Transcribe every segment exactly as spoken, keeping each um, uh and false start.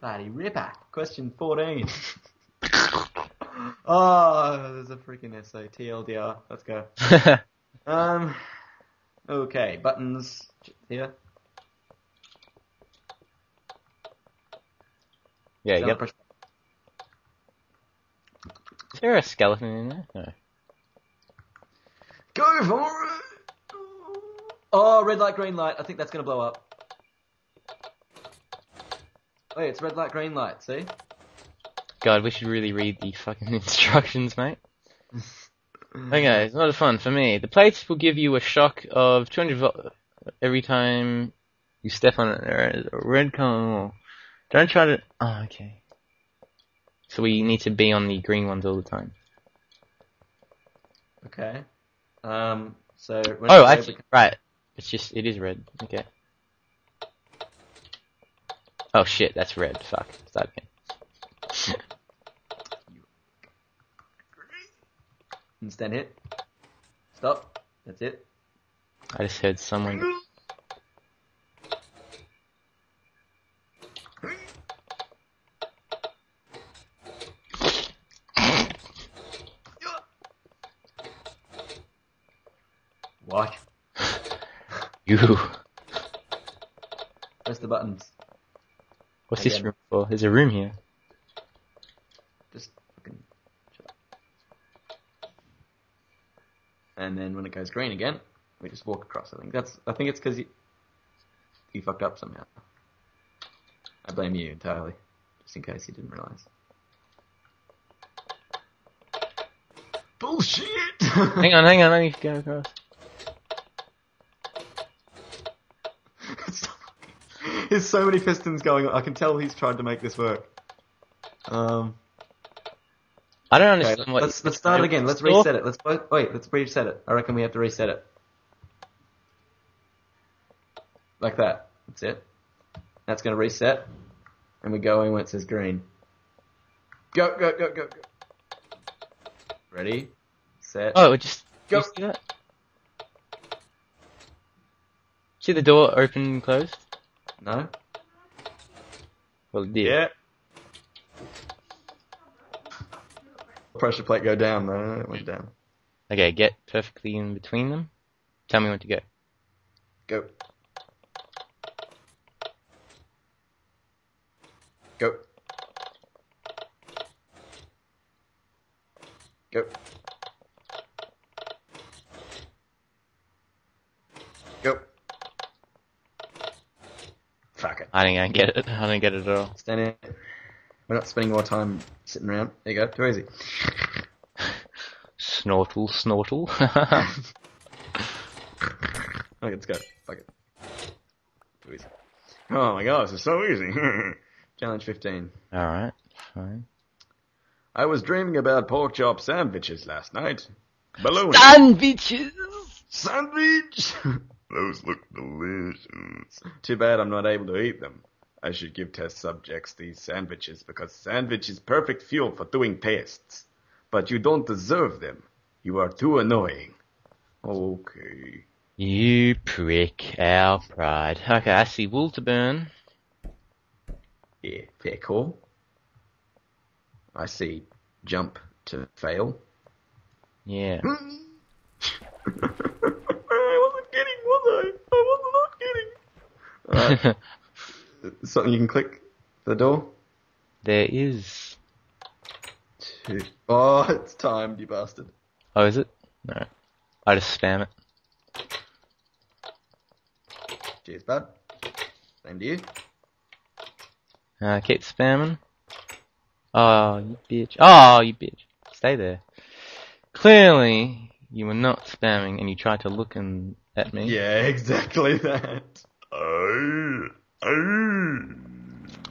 Bloody ripper. Question fourteen. Oh, there's a freaking essay. T L D R. Let's go. um. Okay, buttons here. Yeah, you gotta push. Is there a skeleton in there? No. Go for it! Oh, red light, green light. I think that's gonna blow up. Wait, it's red light, green light, see? God, we should really read the fucking instructions, mate. Okay, it's not fun for me. The plates will give you a shock of two hundred volts every time you step on it. Red cone. Don't try to... Oh, okay. So we need to be on the green ones all the time. Okay. Um, so... When oh, actually, become... right. It's just... It is red. Okay. Oh, shit. That's red. Fuck. Start again. Instant hit. Stop. That's it. I just heard someone... What? You. Press the buttons. What's Again. this room for? There's a room here. Just fucking shut up. And then when it goes green again, we just walk across. I think that's. I think it's because you, you fucked up somehow. I blame you entirely, just in case you didn't realize. Bullshit! Hang on, hang on, I need to go across. There's so many pistons going on. I can tell he's tried to make this work. Um, I don't understand okay, what... Let's, let's start it again. Let's reset it. Let's Wait, let's reset it. I reckon we have to reset it. Like that. That's it. That's going to reset. And we go in when it says green. Go, go, go, go, go. Ready? Set. Oh, it just... Go. See that? See the door open and closed? No? Well, it did. Yeah. Pressure plate go down, though. It went down. Okay, get perfectly in between them. Tell me when to go. Go. Go. Go. Go. Fuck it. I didn't get it. I didn't get it at all. Stand in. We're not spending more time sitting around. There you go. Too easy. Snortle, snortle. Okay, let's go. Fuck it. Too easy. Oh my god, this is so easy. Challenge fifteen. Alright, fine. I was dreaming about pork chop sandwiches last night. Balloon. Sandwiches! Sandwich! Those look delicious. Too bad I'm not able to eat them. I should give test subjects these sandwiches because sandwich is perfect fuel for doing tests. But you don't deserve them. You are too annoying. Okay. You prick our pride. Okay, I see wool to burn. Yeah, fair call. I see jump to fail. Yeah. Uh, something you can click the door? There is. Two. Oh, it's timed, you bastard. Oh, is it? No. I just spam it. Cheers, bud. Same to you. Uh, keep spamming. Oh, you bitch. Oh, you bitch. Stay there. Clearly, you were not spamming and you tried to look in at me. Yeah, exactly that.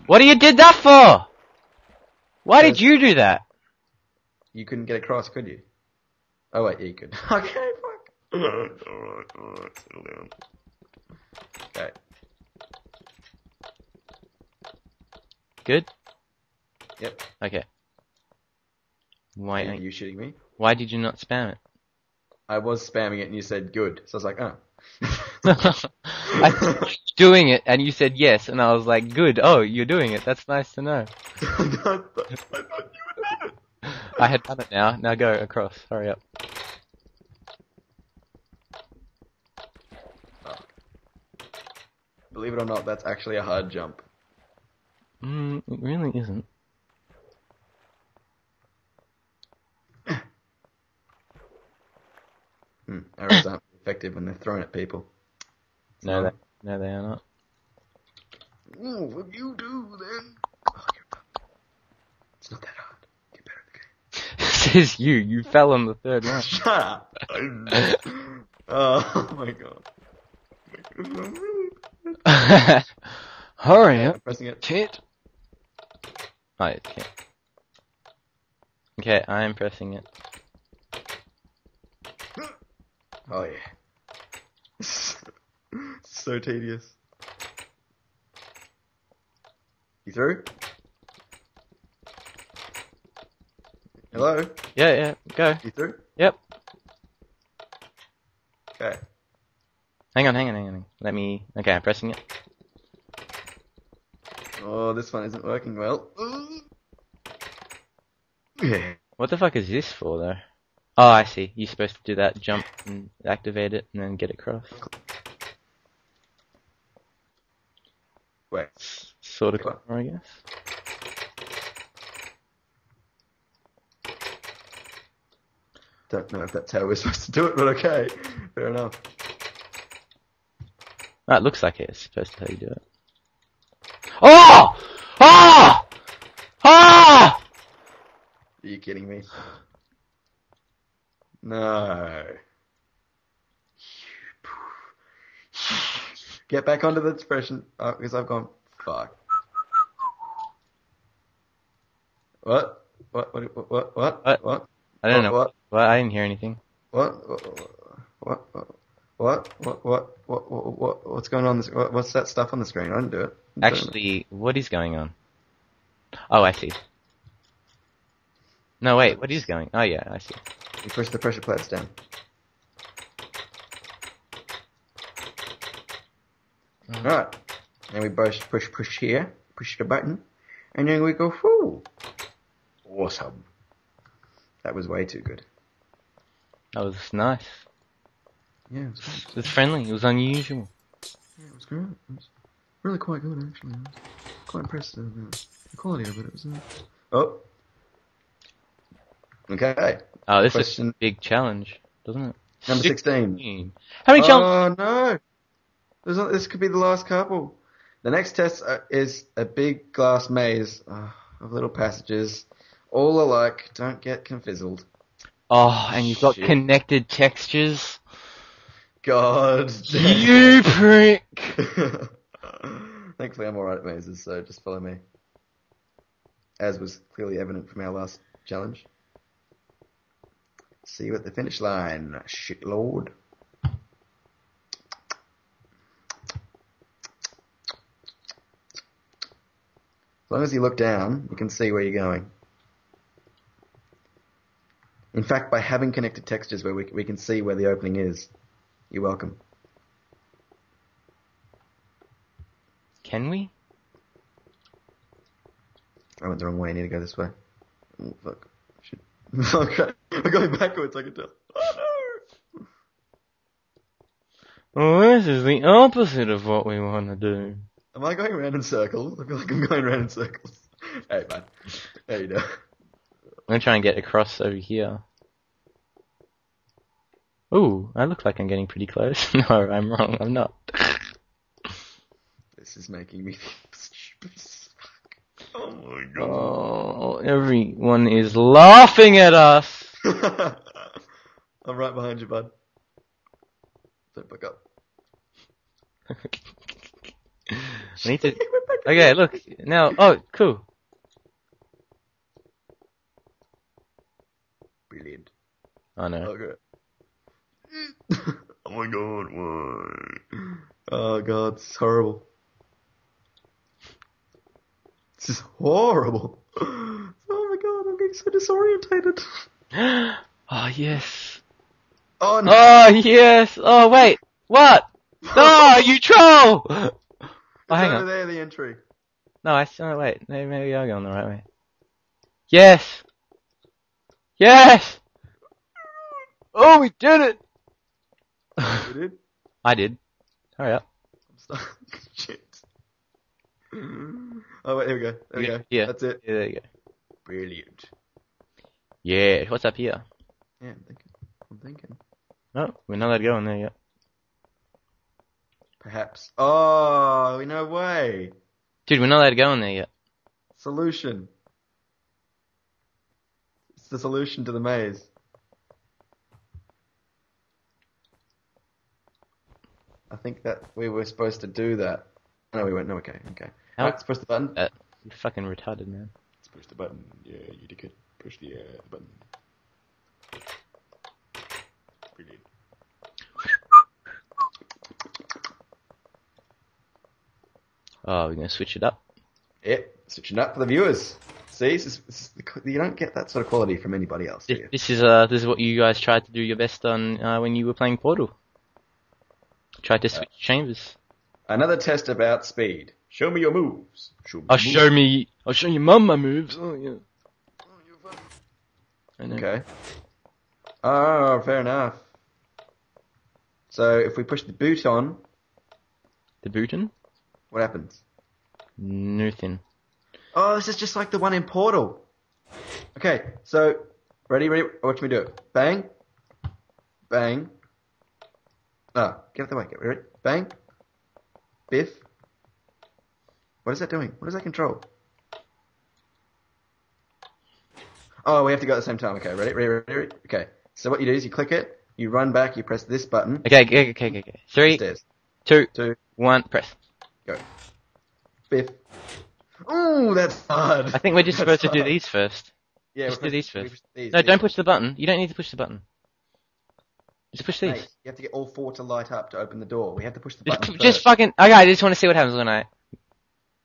What do you did that for? Why did you do that? You couldn't get across, could you? Oh wait, yeah, you could. Okay, fuck. Alright, alright, alright, settle down. Okay. Good? Yep. Okay. Why are you shooting me? Why did you not spam it? I was spamming it and you said good, so I was like, oh. I doing it, and you said yes, and I was like, good, oh, you're doing it, that's nice to know. I thought you had done it. I had done it now, now go across, hurry up. Believe it or not, that's actually a hard jump. Mm, it really isn't. Hmm, arrows aren't effective when they're thrown at people. So. No, they, no, they are not. Ooh, what do you do then? Oh, you're it's not that hard. You're better at the game. Says you. You fell on the third round. Shut up. Oh my god. Hurry up. I'm pressing it. Can't. Oh, it can't. Okay, I am pressing it. Oh yeah. So tedious. You through? Hello? Yeah, yeah, go. You through? Yep. Okay. Hang on, hang on, hang on. Let me... Okay, I'm pressing it. Oh, this one isn't working well. What the fuck is this for, though? Oh, I see. You're supposed to do that, jump and activate it, and then get across. Wait. Sort of corner, I guess. Don't know if that's how we're supposed to do it, but okay. Fair enough. That looks like it's supposed to how you do it. Oh! Ah! Ah! Are you kidding me? No. Get back onto the expression, oh, because I've gone, fuck. What? What? What? What? What? What? What? What? I don't what, know. What? What? I didn't hear anything. What? What? What? What? What? What? What? What? What? What? What's going on? This, what, what's that stuff on the screen? I didn't do it. Didn't Actually, do it. What is going on? Oh, I see. No, wait. What is going? Oh, yeah, I see. You push the pressure plates down. All right. And we both push, push here, push the button, and then we go full. Awesome. That was way too good. That was nice. Yeah, it was, nice. It was friendly. It was unusual. Yeah, it was great. It was really quite good, actually. I was quite impressed with the quality of it. It was. Uh... Oh. Okay. Oh, this Question. Is a big challenge, doesn't it? Number sixteen. sixteen. How many challenges? Oh no! Not, this could be the last couple. The next test is a big glass maze uh, of little passages, all alike. Don't get confizzled. Oh, and you've got Shit. Connected textures. God damn. You prick! Thankfully I'm alright at mazes, so just follow me. As was clearly evident from our last challenge. See you at the finish line, shitlord. As long as you look down, you can see where you're going. In fact, by having connected textures where we, we can see where the opening is. You're welcome. Can we? I went the wrong way. I need to go this way. Oh, fuck. Shit. Okay. I'm going backwards, I can tell. Oh, no! Well, this is the opposite of what we want to do. Am I going round in circles? I feel like I'm going round in circles. Hey, man. There you go. I'm going to try and get across over here. Ooh, I look like I'm getting pretty close. No, I'm wrong, I'm not. This is making me think stupid as fuck. Oh my god. Oh, everyone is laughing at us! I'm right behind you, bud. Don't back up. I need to... Okay, look, now... Oh, cool. Brilliant. Oh no. Okay. Oh my god, why? Oh god, it's horrible. This is horrible. Oh my god, I'm getting so disorientated. Oh yes. Oh no. Oh yes. Oh wait. What? Oh, you troll! Oh, hang over on. There, the entry. No, I saw it. Wait, maybe, maybe I'll go on the right way. Yes! Yes! Oh, we did it! You did? I did. Hurry up. I'm stuck. Shit. Oh, wait, here we go. There we go. Yeah. That's it. Yeah, there you go. Brilliant. Yeah, what's up here? Yeah, I'm thinking. I'm thinking. Oh, we're not allowed to go in there yet. Perhaps. Oh, no way. Dude, we're not allowed to go in there yet. Solution. It's the solution to the maze. I think that we were supposed to do that. No, we weren't. No, okay, okay. How? Let's push the button. Uh, you're fucking retarded, man. Let's push the button. Yeah, you dickhead. Push the, uh, the button. Brilliant. Oh, we're going to switch it up. Yep, switching up for the viewers. See, this is, this is, you don't get that sort of quality from anybody else, do you? This is, uh, this is what you guys tried to do your best on uh, when you were playing Portal. Tried to switch uh, chambers. Another test about speed. Show me your moves. Show me I'll moves. show me... I'll show your mum my moves. Oh, yeah. Oh, you're fun. I know. Okay. Oh, fair enough. So, if we push the boot on... The boot on? What happens? Nothing. Oh, this is just like the one in Portal. Okay, so ready, ready. Watch me do it. Bang, bang. Ah, oh, get out of the way. Get ready. Bang, biff. What is that doing? What does that control? Oh, we have to go at the same time. Okay, ready, ready, ready. ready. Okay. So what you do is you click it, you run back, you press this button. Okay, okay, okay, okay. okay. Three, two, two, one, press. Go. Biff. Ooh, that's hard. I think we're just that's supposed hard. to do these first. Yeah, just we'll do these first. Push these, no, these. Don't push the button. You don't need to push the button. Just push these. Mate, you have to get all four to light up to open the door. We have to push the button. Just, first. just fucking. Okay, I just want to see what happens when I.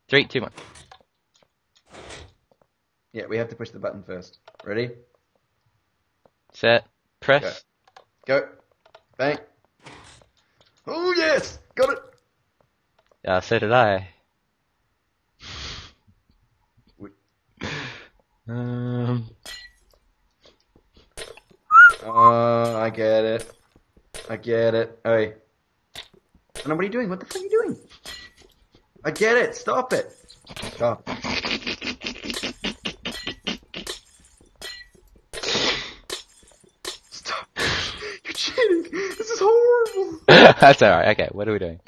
Three, two, one. Yeah, we have to push the button first. Ready? Set. Press. Go. Go. Bang. Oh, yes! Got it! Yeah, uh, so did I. um. Oh, I get it. I get it. Hey. No, what are you doing? What the fuck are you doing? I get it. Stop it. Stop. Stop. You're cheating. This is horrible. That's alright. Okay, what are we doing?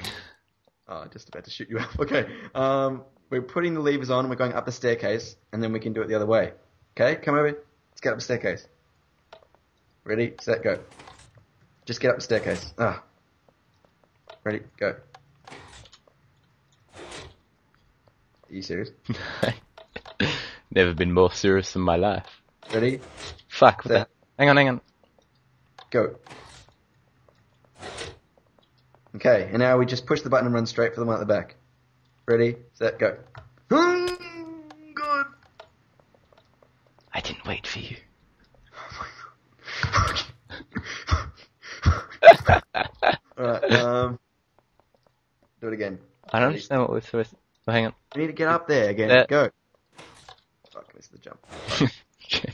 Oh, just about to shoot you up. Okay. Um, we're putting the levers on, we're going up the staircase, and then we can do it the other way. Okay? Come over. Let's get up the staircase. Ready, set, go. Just get up the staircase. Ah. Ready, go. Are you serious? Never been more serious in my life. Ready? Fuck, what the... Hang on, hang on. Go. Okay, and now we just push the button and run straight for the one at the back. Ready, set, go. Good. I didn't wait for you. Oh my god. Alright, um... do it again. I don't Ready. understand what we're supposed to... Oh, hang on. We need to get up there again. There. Go. Fuck, I missed the jump. Okay.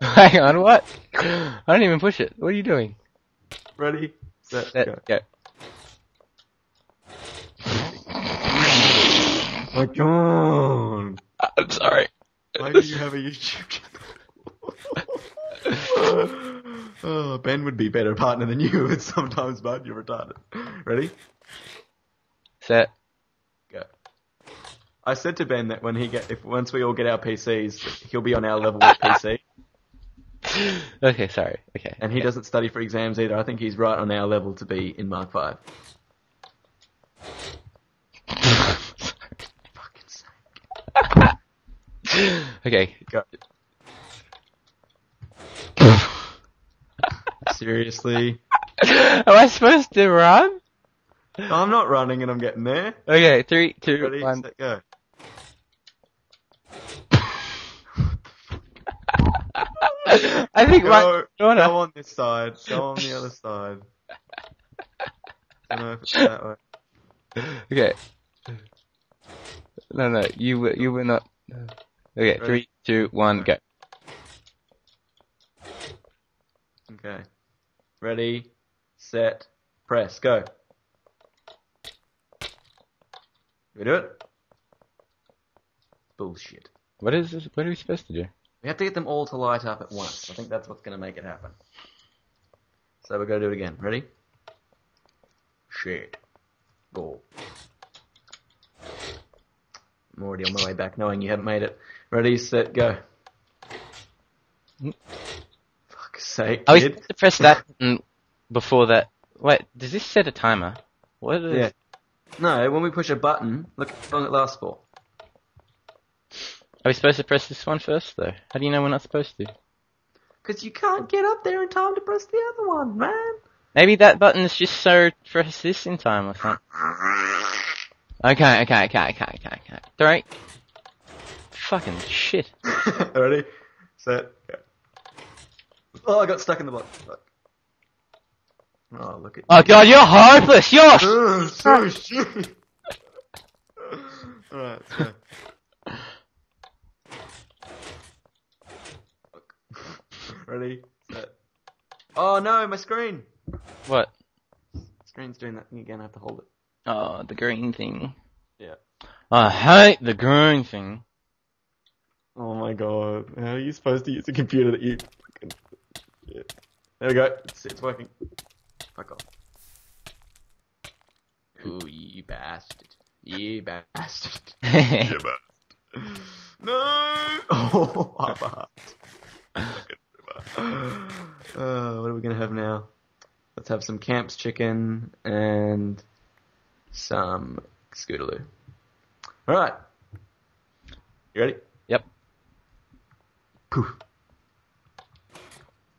Hang on, what? I don't even push it. What are you doing? Ready, set, set go. go. My god! I'm sorry. Why do you have a YouTube channel? Oh, Ben would be a better partner than you sometimes, but you're retarded. Ready? Set. I said to Ben that when he get, if once we all get our P Cs, he'll be on our level with P C. Okay, sorry. Okay. And he okay. doesn't study for exams either. I think he's right on our level to be in Mark Five. Fucking sake. Okay. Go. Seriously? Am I supposed to run? No, I'm not running, and I'm getting there. Okay, three, two, Ready, one, set, go. I think go, right, go, go on this side, go on the other side. I don't know if it's that way. Okay. No, no, you were, you were not. Okay, ready? Three, two, one, okay. Go. Okay. Ready, set, press, go. We do it? Bullshit. What is this? What are we supposed to do? We have to get them all to light up at once. I think that's what's going to make it happen. So we're going to do it again. Ready? Shit. Go. I'm already on my way back knowing you haven't made it. Ready, set, go. Fuck's sake, I was supposed to press that button before that. Wait, does this set a timer? What is... Yeah. No, when we push a button, look how long it lasts for. Are we supposed to press this one first, though? How do you know we're not supposed to? Because you can't get up there in time to press the other one, man. Maybe that button is just so press this in time or something. Okay, okay, okay, okay, okay, okay. Three. Fucking shit. Ready? Set. Go. Oh, I got stuck in the box. Fuck. Oh, look at you. Oh, God, you're hopeless! You're oh, so shit! Alright, let's go. Ready, set. Oh no, my screen! What? Screen's doing that thing again, I have to hold it. Oh, the green thing. Yeah. I hate the green thing. Oh my god, how are you supposed to use a computer that you... Yeah. There we go, it's, it's working. Fuck off. Ooh, you bastard. You bastard. Yeah, but... No! Oh, I'm hard. Uh, what are we gonna have now? Let's have some Camp's chicken and some Scootaloo. Alright. You ready? Yep. Poof.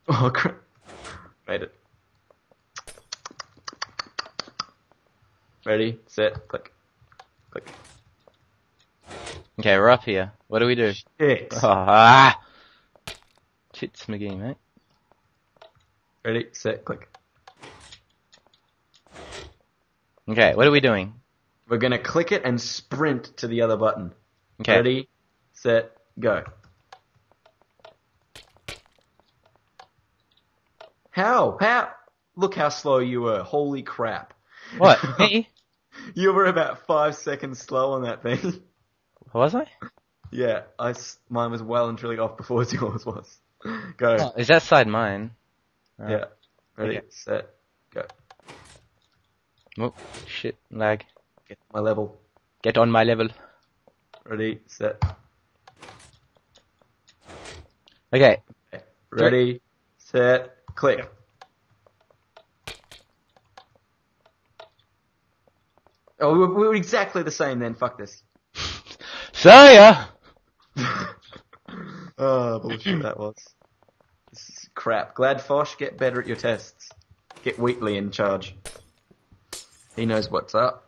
Oh, crap. Made it. Ready, set, click. Click. Okay, we're up here. What do we do? Shit. Ah. Chits McGee, mate. Ready, set, click. Okay, what are we doing? We're gonna click it and sprint to the other button. Okay. Ready, set, go. How? How? Look how slow you were. Holy crap. What? Me? You were about five seconds slow on that thing. Was I? Yeah, I, mine was well and truly off before yours was. Go. Oh, is that side mine? Right. Yeah. Ready, okay. Set, go. Oh, shit, lag. Get on my level. Get on my level. Ready, set. Okay. Okay. Ready, set, click. Oh, we were exactly the same then, fuck this. See ya! Oh, bullshit that was. This is crap. Glad Fosh, get better at your tests. Get Wheatley in charge. He knows what's up.